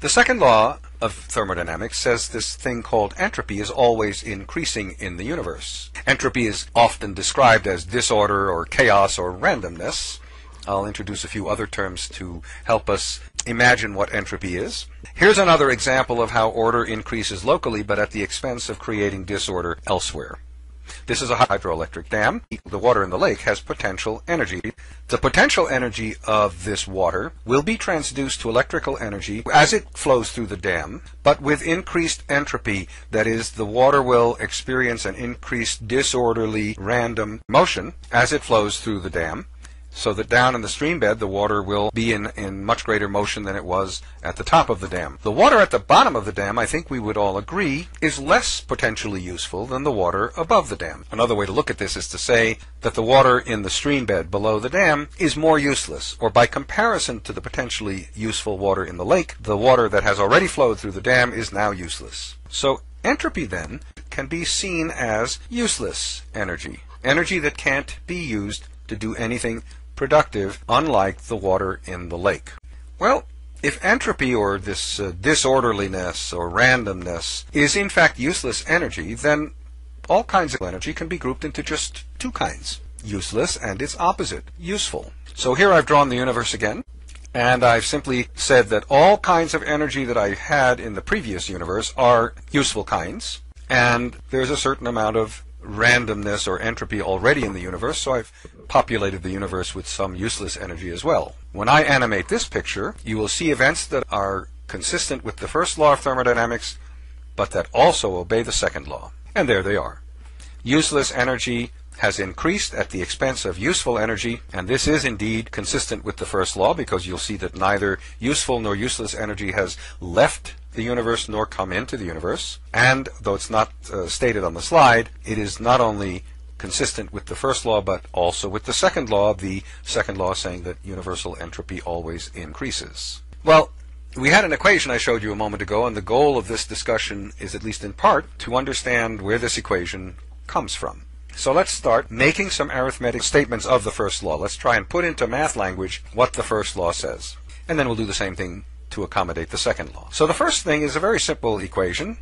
The second law of thermodynamics says this thing called entropy is always increasing in the universe. Entropy is often described as disorder or chaos or randomness. I'll introduce a few other terms to help us imagine what entropy is. Here's another example of how order increases locally but at the expense of creating disorder elsewhere. This is a hydroelectric dam. The water in the lake has potential energy. The potential energy of this water will be transduced to electrical energy as it flows through the dam, but with increased entropy. That is, the water will experience an increased disorderly random motion as it flows through the dam, so that down in the stream bed the water will be in much greater motion than it was at the top of the dam. The water at the bottom of the dam, I think we would all agree, is less potentially useful than the water above the dam. Another way to look at this is to say that the water in the stream bed below the dam is more useless, or by comparison to the potentially useful water in the lake, the water that has already flowed through the dam is now useless. So entropy then can be seen as useless energy, energy that can't be used to do anything productive, unlike the water in the lake. Well, if entropy, or this disorderliness or randomness, is in fact useless energy, then all kinds of energy can be grouped into just two kinds: useless and its opposite, useful. So here I've drawn the universe again, and I've simply said that all kinds of energy that I had in the previous universe are useful kinds, and there's a certain amount of randomness or entropy already in the universe, so I've populated the universe with some useless energy as well. When I animate this picture, you will see events that are consistent with the first law of thermodynamics, but that also obey the second law. And there they are. Useless energy has increased at the expense of useful energy, and this is indeed consistent with the first law, because you'll see that neither useful nor useless energy has left the universe nor come into the universe. And though it's not stated on the slide, it is not only consistent with the first law but also with the second law saying that universal entropy always increases. Well, we had an equation I showed you a moment ago, and the goal of this discussion is, at least in part, to understand where this equation comes from. So let's start making some arithmetic statements of the first law. Let's try and put into math language what the first law says, and then we'll do the same thing to accommodate the second law. So the first thing is a very simple equation.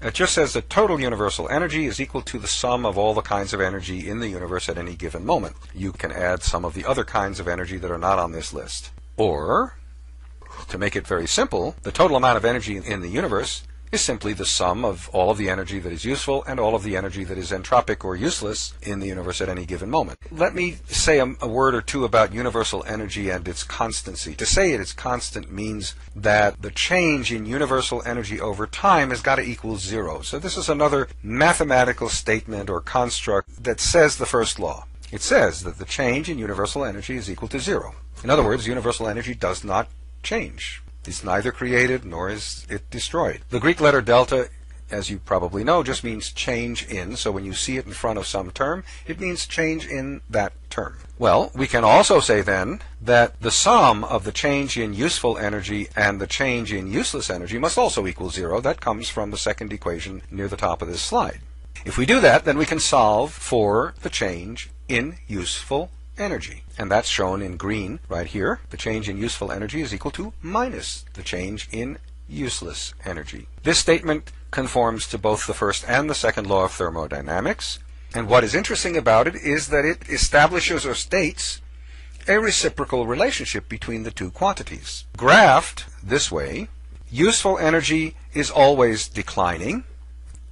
It just says that total universal energy is equal to the sum of all the kinds of energy in the universe at any given moment. You can add some of the other kinds of energy that are not on this list. Or, to make it very simple, the total amount of energy in the universe is simply the sum of all of the energy that is useful and all of the energy that is entropic or useless in the universe at any given moment. Let me say a word or two about universal energy and its constancy. To say it is constant means that the change in universal energy over time has got to equal zero. So this is another mathematical statement or construct that says the first law. It says that the change in universal energy is equal to zero. In other words, universal energy does not change. It's neither created nor is it destroyed. The Greek letter delta, as you probably know, just means change in, so when you see it in front of some term, it means change in that term. Well, we can also say then that the sum of the change in useful energy and the change in useless energy must also equal zero. That comes from the second equation near the top of this slide. If we do that, then we can solve for the change in useful energy, and that's shown in green right here. The change in useful energy is equal to minus the change in useless energy. This statement conforms to both the first and the second law of thermodynamics, and what is interesting about it is that it establishes or states a reciprocal relationship between the two quantities. Graphed this way, useful energy is always declining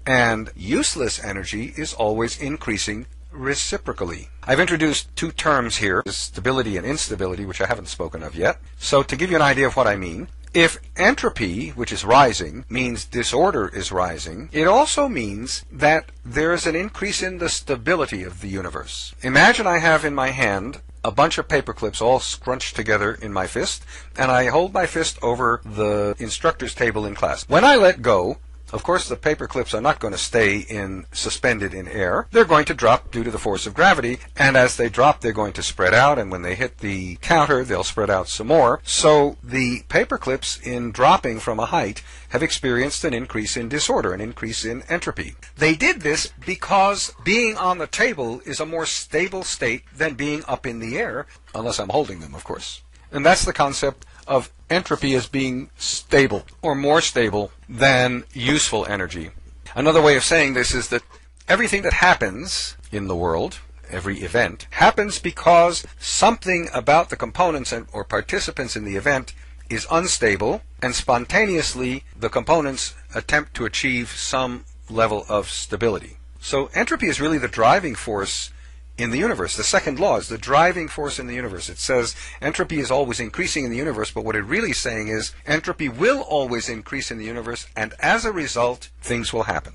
and useless energy is always increasing reciprocally. I've introduced two terms here, stability and instability, which I haven't spoken of yet. So to give you an idea of what I mean, if entropy, which is rising, means disorder is rising, it also means that there is an increase in the stability of the universe. Imagine I have in my hand a bunch of paper clips all scrunched together in my fist, and I hold my fist over the instructor's table in class. When I let go, of course, the paper clips are not going to stay suspended in air. They're going to drop due to the force of gravity, and as they drop, they're going to spread out, and when they hit the counter, they'll spread out some more. So the paper clips, in dropping from a height, have experienced an increase in disorder, an increase in entropy. They did this because being on the table is a more stable state than being up in the air, unless I'm holding them, of course. And that's the concept of entropy as being stable, or more stable than useful energy. Another way of saying this is that everything that happens in the world, every event, happens because something about the components or participants in the event is unstable, and spontaneously the components attempt to achieve some level of stability. So entropy is really the driving force in the universe. The second law is the driving force in the universe. It says entropy is always increasing in the universe, but what it really is saying is entropy will always increase in the universe, and as a result, things will happen.